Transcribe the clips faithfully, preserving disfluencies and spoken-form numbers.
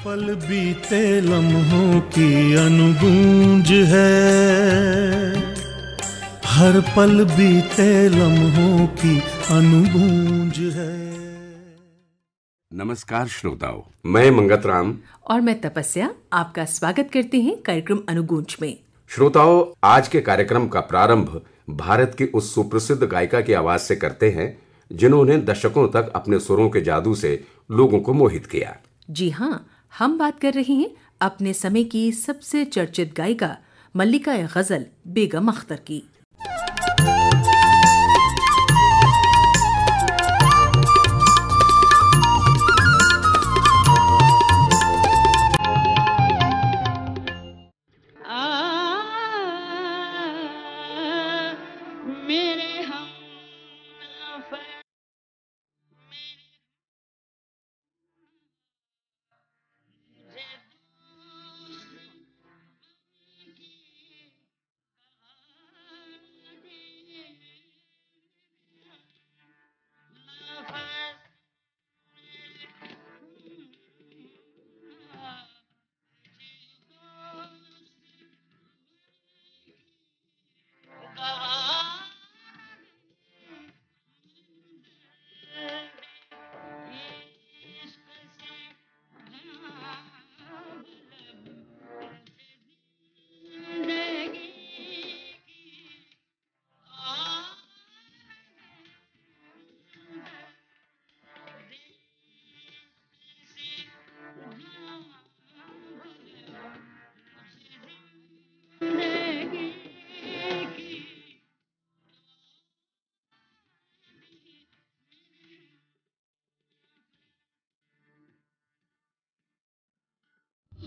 पल बीते लम्हों की अनुगूंज है, हर पल बीते लम्हों की अनुगूंज है। नमस्कार श्रोताओं, मैं मंगत राम और मैं तपस्या आपका स्वागत करते हैं कार्यक्रम अनुगूंज में। श्रोताओं, आज के कार्यक्रम का प्रारंभ भारत की उस सुप्रसिद्ध गायिका की आवाज से करते हैं जिन्होंने दशकों तक अपने सुरों के जादू से लोगों को मोहित किया। जी हाँ, हम बात कर रहे हैं अपने समय की सबसे चर्चित गायिका मल्लिका गजल बेगम अख्तर की।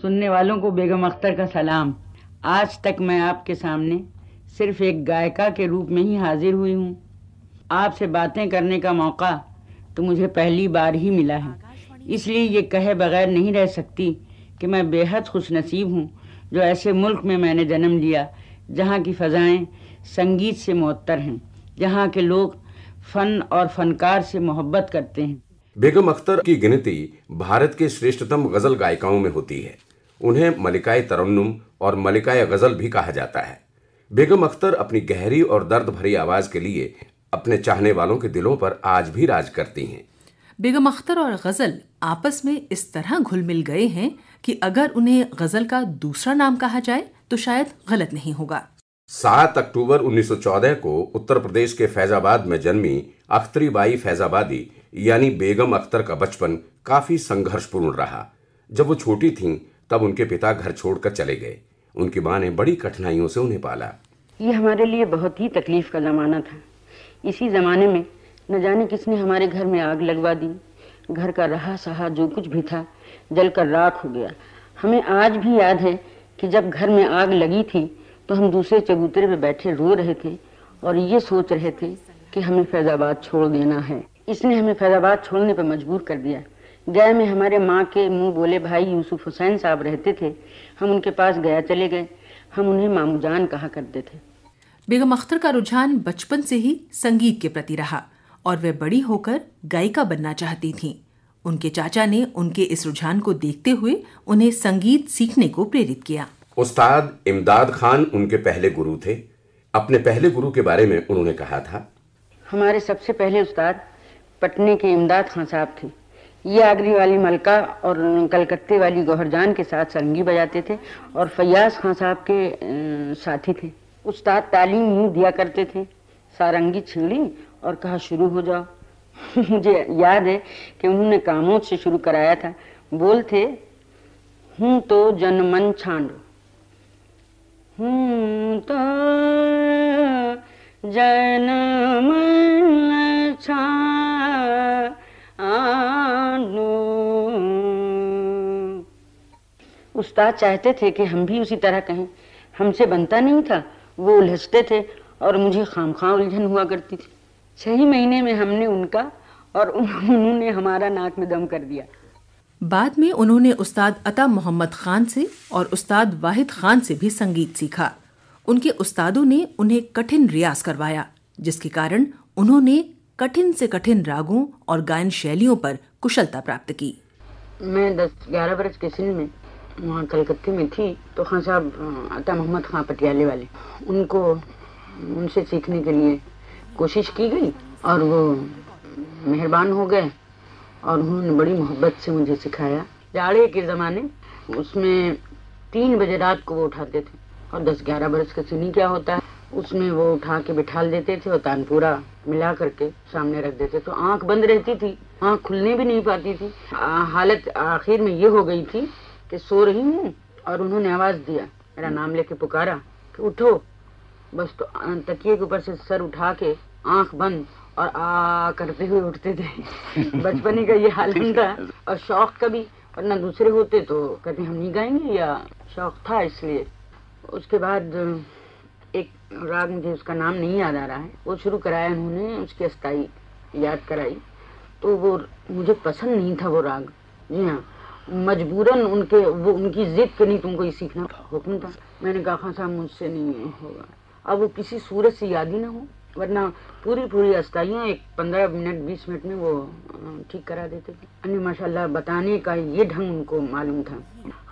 सुनने वालों को बेगम अख्तर का सलाम। आज तक मैं आपके सामने सिर्फ एक गायिका के रूप में ही हाजिर हुई हूँ। आपसे बातें करने का मौका तो मुझे पहली बार ही मिला है, इसलिए ये कहे बगैर नहीं रह सकती कि मैं बेहद खुशनसीब हूँ जो ऐसे मुल्क में मैंने जन्म लिया जहाँ की फ़ज़ाएँ संगीत से मुअत्तर हैं, जहाँ के लोग फ़न और फ़नकार से मोहब्बत करते हैं। बेगम अख्तर की गिनती भारत के श्रेष्ठतम गज़ल गायिकाओं में होती है। उन्हें मलिकाए तरन्नुम और मलिकाए गज़ल भी कहा जाता है। बेगम अख्तर अपनी गहरी और दर्द भरी आवाज़ के लिए अपने चाहने वालों के दिलों पर आज भी राज करती हैं। बेगम अख्तर और गज़ल आपस में इस तरह घुल मिल गए हैं कि अगर उन्हें गज़ल का दूसरा नाम कहा जाए तो शायद गलत नहीं होगा। सात अक्टूबर उन्नीस सौ चौदह को उत्तर प्रदेश के फैजाबाद में जन्मी अख्तरी बाई फैजाबादी यानी बेगम अख्तर का बचपन काफ़ी संघर्षपूर्ण रहा। जब वो छोटी थीं तब उनके पिता घर छोड़कर चले गए। उनकी मां ने बड़ी कठिनाइयों से उन्हें पाला। ये हमारे लिए बहुत ही तकलीफ का ज़माना था। इसी ज़माने में न जाने किसने हमारे घर में आग लगवा दी। घर का रहा सहा जो कुछ भी था जलकर राख हो गया। हमें आज भी याद है कि जब घर में आग लगी थी तो हम दूसरे चबूतरे पर बैठे रो रहे थे और ये सोच रहे थे कि हमें फैजाबाद छोड़ देना है। इसने हमें फैजाबाद छोड़ने पर मजबूर कर दिया। गए में हमारे माँ के मुँह बोले भाई यूसुफ हुसैन साहब रहते थे। हम उनके पास गया चले गए। हम उन्हें मामू जान कहा करते थे। बेगम अख्तर का रुझान बचपन से ही संगीत के प्रति रहा और वे बड़ी होकर गायिका बनना चाहती थीं। उनके चाचा ने उनके इस रुझान को देखते हुए उन्हें संगीत सीखने को प्रेरित किया। उस्ताद इमदाद खान उनके पहले गुरु थे। अपने पहले गुरु के बारे में उन्होंने कहा था, हमारे सबसे पहले उस्ताद पटने के इमदाद खान साहब थे। ये आगरी वाली मलका और कलकत्ते वाली गौहरजान के साथ सारंगी बजाते थे और फयाज खान साहब के साथी थे। उस्ताद तालीम यूँ दिया करते थे, सारंगी छीड़ी और कहा शुरू हो जाओ। मुझे याद है कि उन्होंने कामोद से शुरू कराया था। बोल थे, हूँ तो जनमन छांडो, हूँ तो जनमन छांडो। उस्ताद चाहते थे कि हम भी उसी तरह कहें। हमसे बनता नहीं था, वो उलझते थे और मुझे खामखा उलझन हुआ करती थी। छह महीने में हमने उनका और उन्होंने हमारा नाक में दम कर दिया। बाद में उन्होंने उस्ताद अता मोहम्मद खान से और उस्ताद वाहिद खान से भी संगीत सीखा। उनके उस्तादों ने उन्हें कठिन रियाज करवाया, जिसके कारण उन्होंने कठिन से कठिन रागों और गायन शैलियों पर कुशलता प्राप्त की। मैं दस ग्यारह बरस के सिन में वहाँ कलकत्ते में थी तो खान साहब आता मोहम्मद खां पटियाले वाले, उनको उनसे सीखने के लिए कोशिश की गई और वो मेहरबान हो गए और उन्होंने बड़ी मोहब्बत से मुझे सिखाया। जाड़े के ज़माने उसमें तीन बजे रात को वो उठाते थे और दस ग्यारह बरस का सिनी क्या होता है, उसमें वो उठा के बिठाल देते थे और तानपुरा मिला करके सामने रख देते, तो आंख बंद रहती थी, आंख खुलने भी नहीं पाती थी। आ, हालत आखिर में ये हो गई थी कि सो रही हूँ और उन्होंने आवाज़ दिया, मेरा नाम लेके पुकारा कि उठो, बस तो तकिए के ऊपर से सर उठा के आंख बंद और आ करते हुए उठते थे। बचपने का ये हालत था और शौक का भी, वरना दूसरे होते तो कहते हम नहीं गाएंगे, या शौक था इसलिए। उसके बाद एक राग मुझे उसका नाम नहीं याद आ रहा है, वो शुरू कराया उन्होंने, उसकी अस्थाई याद कराई तो वो मुझे पसंद नहीं था वो राग, जी हाँ, मजबूरन उनके वो उनकी जिद के नहीं तुमको ये सीखना हुक्म था। मैंने कहा खान साहब मुझसे नहीं होगा, अब वो किसी सूरत से याद ही ना हो, वरना पूरी पूरी अस्ताइयाँ एक पंद्रह मिनट बीस मिनट में वो ठीक करा देते थे। अन्य माशाल्लाह बताने का ये ढंग उनको मालूम था।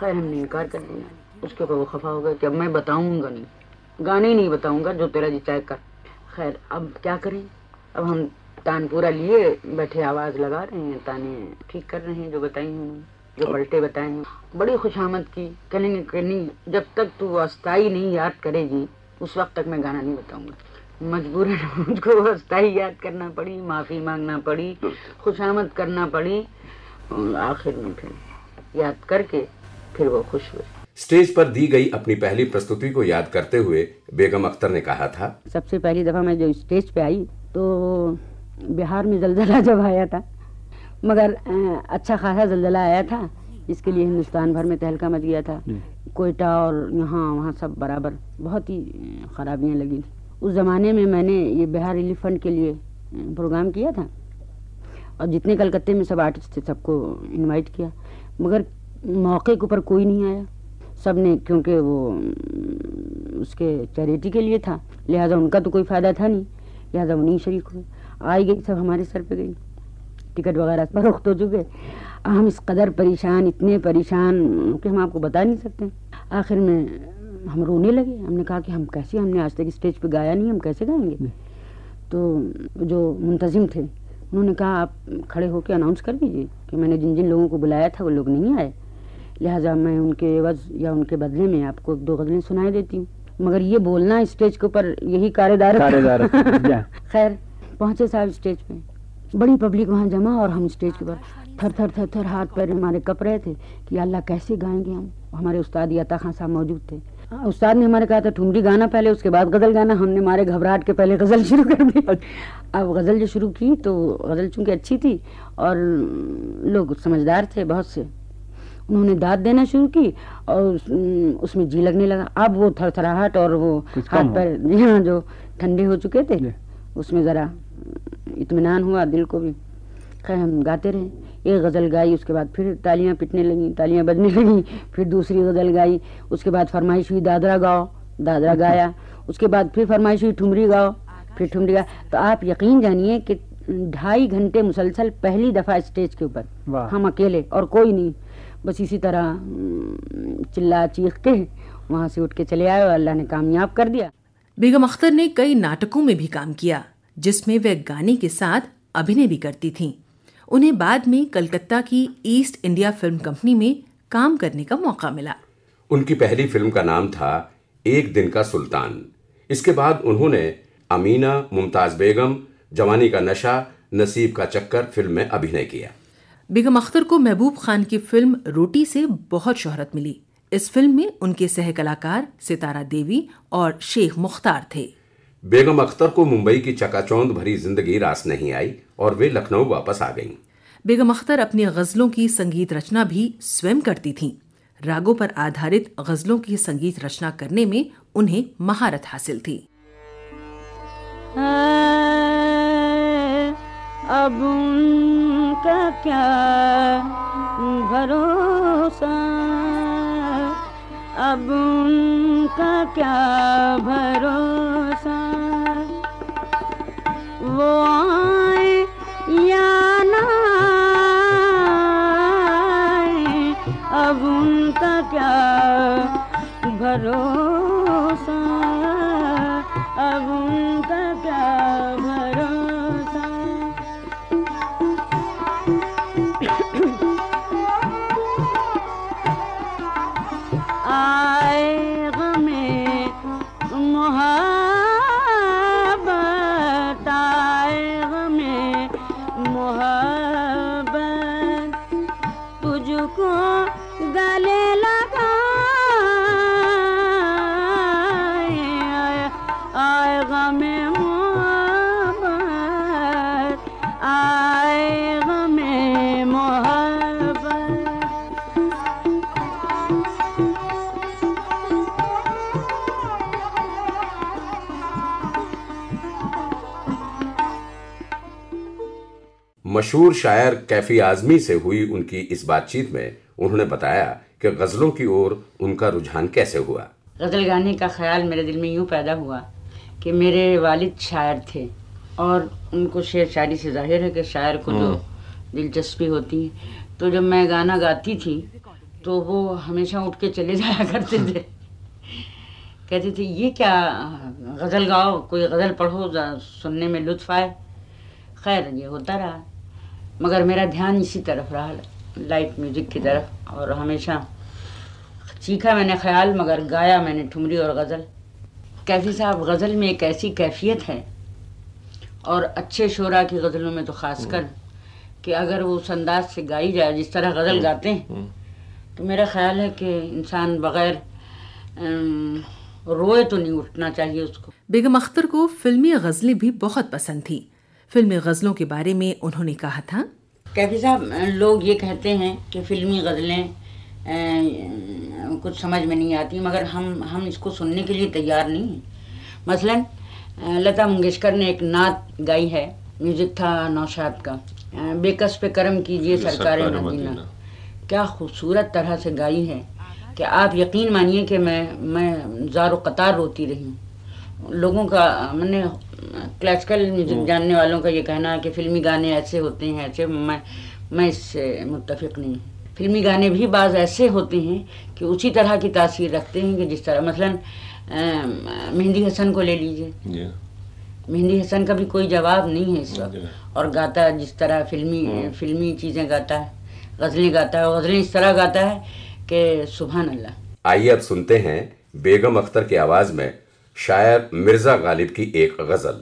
खैर हमने इनकार कर दिया, उसके ऊपर वो खफा हो गया कि अब मैं बताऊँगा नहीं, गाने ही नहीं बताऊँगा, जो तेरा जी चाहे कर। खैर अब क्या करें, अब हम तानपुरा लिए बैठे आवाज़ लगा रहे हैं, ताने ठीक कर रहे हैं जो बताई हूँ, जो पलटे बताए हैं। बड़ी खुशामद की, कहने के नहीं जब तक तू अस्थाई नहीं याद करेगी उस वक्त तक मैं गाना नहीं बताऊंगा। मजबूरन मुझको अस्थाई याद करना पड़ी, माफ़ी मांगना पड़ी, खुशामद करना पड़ी, आखिर में फिर याद करके फिर वो खुश हुए। स्टेज पर दी गई अपनी पहली प्रस्तुति को याद करते हुए बेगम अख्तर ने कहा था, सबसे पहली दफ़ा मैं जो स्टेज पर आई तो बिहार में जलजला जब आया था, मगर अच्छा खासा जलजला आया था, इसके लिए हिंदुस्तान भर में तहलका मच गया था, कोयटा और यहाँ वहाँ सब बराबर बहुत ही खराबियाँ लगी। उस ज़माने में मैंने ये बिहार रिलीफ फंड के लिए प्रोग्राम किया था और जितने कलकत्ते में सब आर्टिस्ट थे सबको इनवाइट किया, मगर मौके के ऊपर कोई नहीं आया, सब ने, क्योंकि वो उसके चैरिटी के लिए था लिहाजा उनका तो कोई फ़ायदा था नहीं, लिहाजा उन्हीं शरीक हुए। आई गई सब हमारे सर पे गई, टिकट वगैरह फरोख्त हो चुके, हम इस कदर परेशान, इतने परेशान कि हम आपको बता नहीं सकते। आखिर में हम रोने लगे, हमने कहा कि हम कैसे, हमने आज तक स्टेज पे गाया नहीं, हम कैसे गाएंगे। तो जो मुंतजिम थे उन्होंने कहा आप खड़े होकर अनाउंस कर दीजिए कि मैंने जिन जिन लोगों को बुलाया था वो लोग नहीं आए, लिहाजा मैं उनके एवज या उनके बदले में आपको दो गज़लें सुनाई देती हूँ, मगर ये बोलना स्टेज के ऊपर यही कारेदार। खैर पहुँचे साहब स्टेज पर, बड़ी पब्लिक वहाँ जमा और हम स्टेज के ऊपर थर थर थर थर हाथ पैर हमारे कप रहे थे कि अल्लाह कैसे गाएंगे हम। हमारे उस्ताद याता खान साहब मौजूद थे, उस्ताद ने हमारे कहा था ठुमरी गाना पहले उसके बाद गज़ल गाना, हमने हमारे घबराहट के पहले गज़ल शुरू कर दी। अब गज़ल जो शुरू की तो गज़ल चूँकि अच्छी थी और लोग समझदार थे बहुत से, उन्होंने दाद देना शुरू की और उस, उसमें जी लगने लगा। अब वो थर थराहट और वो हाथ पैर जी हाँ जो ठंडे हो चुके थे उसमें ज़रा इत्मीनान हुआ दिल को भी। खैर हम गाते रहे, एक गज़ल गाई, उसके बाद फिर तालियां पिटने लगीं, तालियां बजने लगीं, फिर दूसरी गज़ल गाई, उसके बाद फरमाइश हुई दादरा गाओ, दादरा गाया, उसके बाद फिर फरमाइश हुई ठुमरी गाओ, फिर ठुमरी गाया। तो आप यकीन जानिए कि ढाई घंटे मुसलसल पहली दफ़ा स्टेज के ऊपर हम अकेले और कोई नहीं, बस इसी तरह चिल्ला चीख के वहाँ से उठ के चले आए और अल्लाह ने कामयाब कर दिया। बेगम अख्तर ने कई नाटकों में भी काम किया जिसमें वे गाने के साथ अभिनय भी करती थीं। उन्हें बाद में कलकत्ता की ईस्ट इंडिया फिल्म कंपनी में काम करने का मौका मिला। उनकी पहली फिल्म का नाम था एक दिन का सुल्तान। इसके बाद उन्होंने अमीना, मुमताज बेगम, जवानी का नशा, नसीब का चक्कर फिल्म में अभिनय किया। बेगम अख्तर को महबूब खान की फिल्म रोटी से बहुत शोहरत मिली। इस फिल्म में उनके सह कलाकार सितारा देवी और शेख मुख्तार थे। बेगम अख्तर को मुंबई की चकाचौंध भरी जिंदगी रास नहीं आई और वे लखनऊ वापस आ गईं। बेगम अख्तर अपनी गज़लों की संगीत रचना भी स्वयं करती थीं। रागों पर आधारित गज़लों की संगीत रचना करने में उन्हें महारत हासिल थी। अब उनका क्या भरोसा, अब उनका क्या भरोसा, वो आए या ना आए, क्या भरोसा, अब उनका क्या भरोसा। आए गमे मोहब्बत, आए गमे मोहब्बत, तुझको गले मशहूर शायर कैफी आज़मी से हुई उनकी इस बातचीत में उन्होंने बताया कि गज़लों की ओर उनका रुझान कैसे हुआ। गज़ल गाने का ख्याल मेरे दिल में यूँ पैदा हुआ कि मेरे वालिद शायर थे और उनको शेर शायरी से जाहिर है कि शायर को जो दिलचस्पी होती है, तो जब मैं गाना गाती थी तो वो हमेशा उठ के चले जाया करते थे। कहते थे ये क्या गज़ल गाओ, कोई गज़ल पढ़ो, सुनने में लुत्फ आए। खैर ये होता रहा, मगर मेरा ध्यान इसी तरफ रहा, लाइट म्यूज़िक की तरफ। और हमेशा सीखा मैंने ख्याल, मगर गाया मैंने ठुमरी और गज़ल। कैफ़ी साहब, गज़ल में एक ऐसी कैफियत है और अच्छे शोरा की गज़लों में तो ख़ासकर, कि अगर वो उस अंदाज से गाई जाए जिस तरह गज़ल गाते हैं, तो मेरा ख्याल है कि इंसान बग़ैर रोए तो नहीं उठना चाहिए उसको। बेगम अख्तर को फिल्मी गज़लें भी बहुत पसंद थी। फिल्मी गज़लों के बारे में उन्होंने कहा था, कैफी साहब लोग ये कहते हैं कि फ़िल्मी गज़लें कुछ समझ में नहीं आती, मगर हम हम इसको सुनने के लिए तैयार नहीं हैं। मसलन लता मंगेशकर ने एक नात गाई है, म्यूज़िक था नौशाद का, बेकस पे करम कीजिए सरकारे मदीना। क्या खूबसूरत तरह से गाई है कि आप यकीन मानिए कि मैं मैं ज़ारो कतार रोती रही हूँ। लोगों का, मैंने क्लासिकल म्यूज़िक जानने वालों का ये कहना है कि फ़िल्मी गाने ऐसे होते हैं ऐसे, मैं मैं इससे मुत्तफिक नहीं हूँ। फ़िल्मी गाने भी बाज़ ऐसे होते हैं कि उसी तरह की तासीर रखते हैं कि जिस तरह, मसलन मेहंदी हसन को ले लीजिए, मेहंदी हसन का भी कोई जवाब नहीं है इस वक्त, और गाता जिस तरह फ़िल्मी फ़िल्मी चीज़ें गाता है, गज़लें गाता है, गज़लें इस तरह गाता है कि सुभान अल्लाह। आइए अब सुनते हैं बेगम अख्तर की आवाज़ में शायर मिर्ज़ा गालिब की एक गज़ल।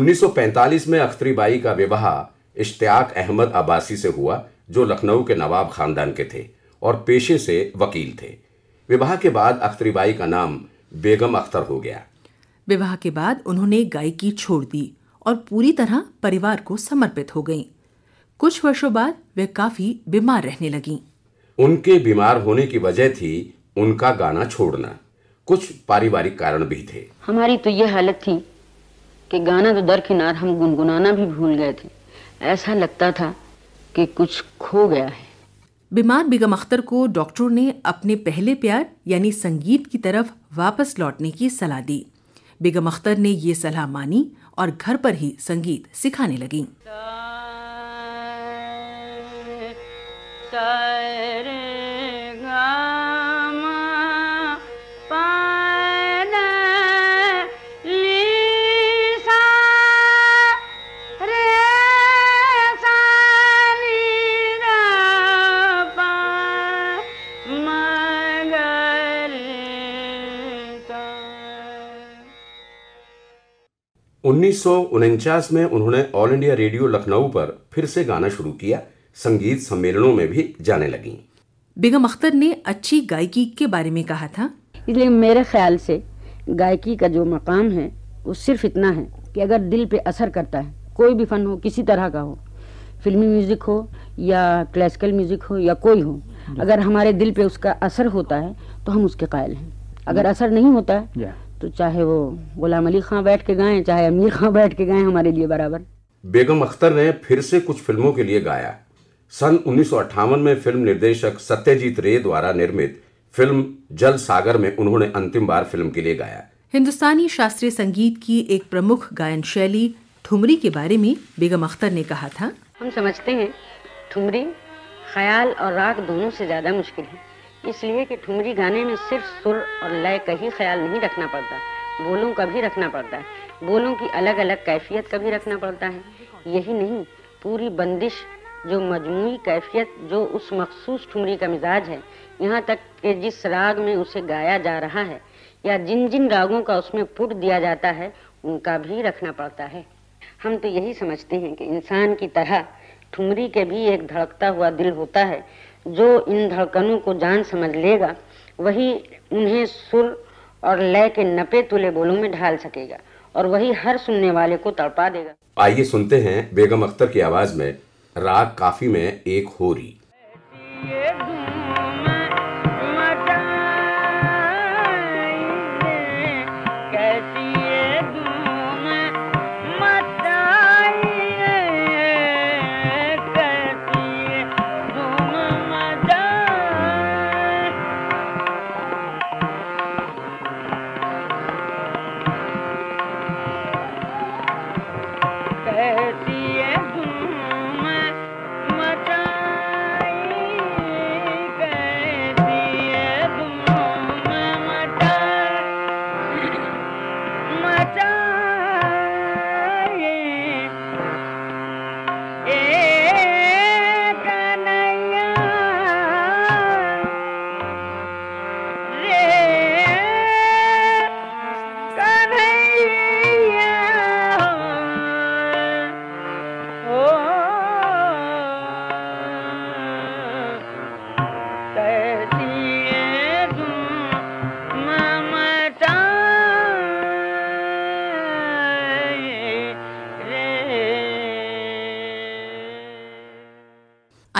उन्नीस सौ पैंतालीस में अख्तरी बाई का विवाह इश्तियाक अहमद अब्बासी से हुआ, जो लखनऊ के नवाब खानदान के थे और पेशे से वकील थे। विवाह के बाद अख्तरी बाई का नाम बेगम अख्तर हो गया। विवाह के बाद उन्होंने गायकी छोड़ दी और पूरी तरह परिवार को समर्पित हो गईं। कुछ वर्षों बाद वे काफ़ी बीमार रहने लगीं। उनके बीमार होने की वजह थी उनका गाना छोड़ना कुछ पारिवारिक कारण भी थे। हमारी तो ये हालत थी कि गाना तो दरकिनार, हम गुनगुनाना भी भूल गए थे। ऐसा लगता था कि कुछ खो गया है। बीमार बेगम अख्तर को डॉक्टरों ने अपने पहले प्यार यानी संगीत की तरफ वापस लौटने की सलाह दी। बेगम अख्तर ने ये सलाह मानी और घर पर ही संगीत सिखाने लगीं। उन्नीस सौ उनचास में उन्होंने ऑल इंडिया रेडियो लखनऊ पर फिर से गाना शुरू किया। संगीत सम्मेलनों में भी जाने लगी। बेगम अख्तर ने अच्छी गायकी के बारे में कहा था, इसलिए मेरे ख्याल से गायकी का जो मकाम है वो सिर्फ इतना है कि अगर दिल पे असर करता है, कोई भी फन हो, किसी तरह का हो, फिल्मी म्यूजिक हो या क्लासिकल म्यूजिक हो या कोई हो, अगर हमारे दिल पे उसका असर होता है तो हम उसके कायल हैं। अगर असर नहीं होता है तो चाहे वो गुलाम अली खां बैठ के गाएं, चाहे अमीर खां बैठ के गाएं, हमारे लिए बराबर। बेगम अख्तर ने फिर से कुछ फिल्मों के लिए गाया। सन उन्नीस सौ अट्ठावन में फिल्म निर्देशक सत्यजीत रे द्वारा निर्मित फिल्म जल सागर में उन्होंने अंतिम बार फिल्म के लिए गाया। हिंदुस्तानी शास्त्रीय संगीत की एक प्रमुख गायन शैली ठुमरी के बारे में बेगम अख्तर ने कहा था, हम समझते हैं ठुमरी ख्याल और राग दोनों से ज्यादा मुश्किल है, इसलिए कि ठुमरी गाने में सिर्फ सुर और लय का ही ख्याल नहीं रखना पड़ता, बोलों का भी रखना पड़ता है, बोलों की अलग अलग कैफियत का भी रखना पड़ता है। यही नहीं, पूरी बंदिश जो मजमूई कैफियत जो उस मखसूस ठुमरी का मिजाज है, यहाँ तक कि जिस राग में उसे गाया जा रहा है या जिन जिन रागों का उसमें पुट दिया जाता है उनका भी रखना पड़ता है। हम तो यही समझते हैं कि इंसान की तरह ठुमरी के भी एक धड़कता हुआ दिल होता है, जो इन धड़कनों को जान समझ लेगा वही उन्हें सुर और लय के नपे तुले बोलों में ढाल सकेगा और वही हर सुनने वाले को तड़पा देगा। आइए सुनते हैं बेगम अख्तर की आवाज में राग काफी में एक होरी।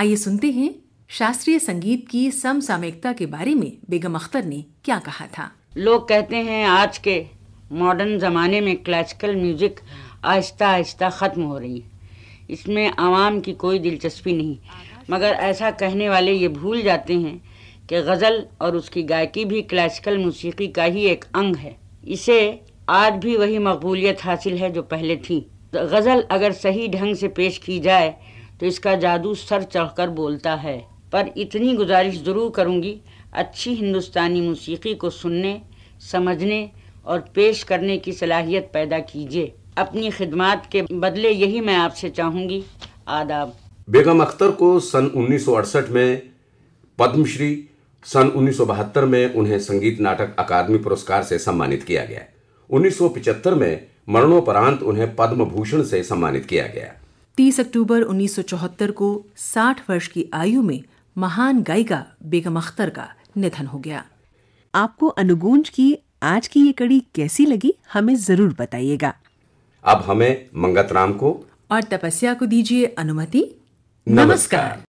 आइए सुनते हैं शास्त्रीय संगीत की समसामयिकता के बारे में बेगम अख्तर ने क्या कहा था। लोग कहते हैं आज के मॉडर्न ज़माने में क्लासिकल म्यूजिक आहिस्ता आहिस्ता ख़त्म हो रही है, इसमें आवाम की कोई दिलचस्पी नहीं, मगर ऐसा कहने वाले ये भूल जाते हैं कि गज़ल और उसकी गायकी भी क्लासिकल मौसीकी का ही एक अंग है। इसे आज भी वही मकबूलियत हासिल है जो पहले थी। गज़ल अगर सही ढंग से पेश की जाए तो इसका जादू सर चढ़कर बोलता है। पर इतनी गुजारिश ज़रूर करूंगी, अच्छी हिंदुस्तानी मौसीकी को सुनने, समझने और पेश करने की सलाहियत पैदा कीजिए। अपनी खिदमात के बदले यही मैं आपसे चाहूंगी। आदाब। बेगम अख्तर को सन उन्नीस सौ अड़सठ में पद्मश्री, सन उन्नीस सौ बहत्तर में उन्हें संगीत नाटक अकादमी पुरस्कार से सम्मानित किया गया। उन्नीस सौ पिचहत्तर में मरणोपरांत उन्हें पद्म भूषण से सम्मानित किया गया। तीस अक्टूबर उन्नीस सौ चौहत्तर को साठ वर्ष की आयु में महान गायिका बेगम अख्तर का निधन हो गया। आपको अनुगूंज की आज की ये कड़ी कैसी लगी, हमें जरूर बताइएगा। अब हमें मंगत राम को और तपस्या को दीजिए अनुमति। नमस्कार।